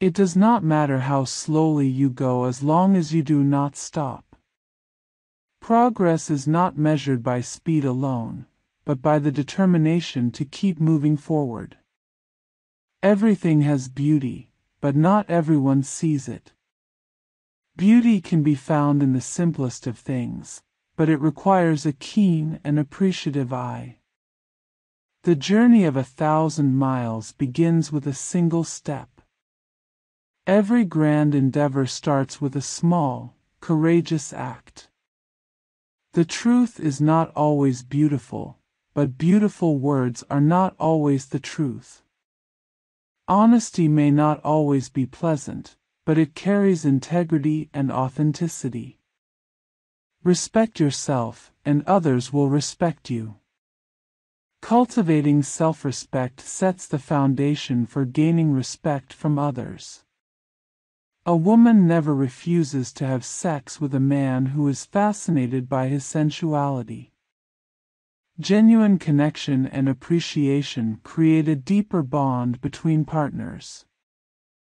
It does not matter how slowly you go as long as you do not stop. Progress is not measured by speed alone, but by the determination to keep moving forward. Everything has beauty, but not everyone sees it. Beauty can be found in the simplest of things, but it requires a keen and appreciative eye. The journey of 1,000 miles begins with a single step. Every grand endeavor starts with a small, courageous act. The truth is not always beautiful, but beautiful words are not always the truth. Honesty may not always be pleasant, but it carries integrity and authenticity. Respect yourself, and others will respect you. Cultivating self-respect sets the foundation for gaining respect from others. A woman never refuses to have sex with a man who is fascinated by his sensuality. Genuine connection and appreciation create a deeper bond between partners.